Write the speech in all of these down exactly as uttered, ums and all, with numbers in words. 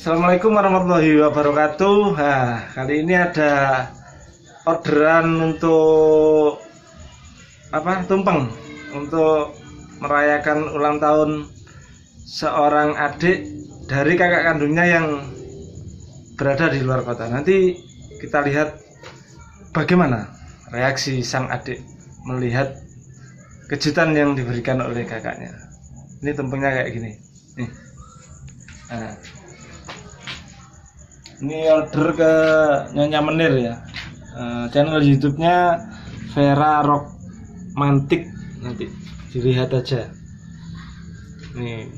Assalamualaikum warahmatullahi wabarakatuh. Nah, kali ini ada orderan untuk apa? Tumpeng untuk merayakan ulang tahun seorang adik dari kakak kandungnya yang berada di luar kota. Nanti kita lihat bagaimana reaksi sang adik melihat kejutan yang diberikan oleh kakaknya. Ini tumpengnya kayak gini. Nih. Nah. Ini order ke Nyonya Menir ya, uh, channel YouTube-nya Vera Rock Mantik, nanti dilihat aja. Nih,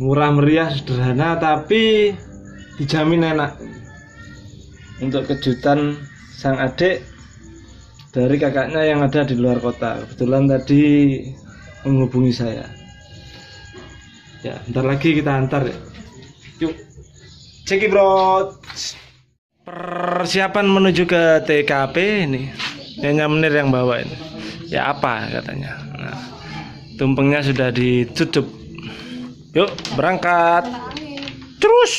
murah meriah sederhana tapi dijamin enak. Untuk kejutan sang adik dari kakaknya yang ada di luar kota, kebetulan tadi menghubungi saya. Ya, ntar lagi kita antar ya. Yuk. Ceki bro, persiapan menuju ke T K P ini. Nyonya Menir yang bawa ini. Ya apa katanya. Nah, tumpengnya sudah ditutup. Yuk berangkat. Terus.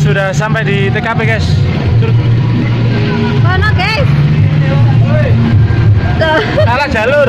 Sudah sampai di T K P guys. Mana guys? Salah jalur.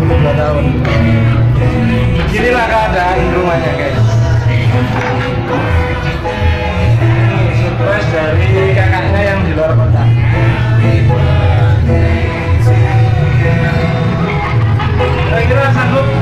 Mbak Raya, ini, ini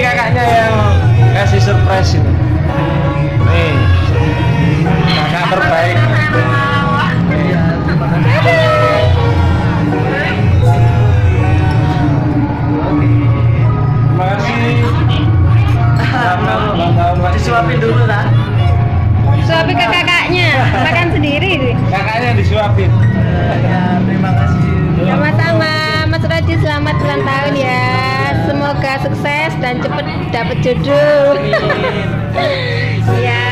kakaknya yang kasih surprise ini. Nih, kakak terbaik. Terima kasih. Selamat disuapin dulu lah. Suapin ke kakaknya, makan sendiri deh. Kakaknya disuapin. Ya, terima kasih. Sama-sama. Mas Raju, selamat ulang tahun ya. Semoga sukses dan cepat dapat jodoh. Iya.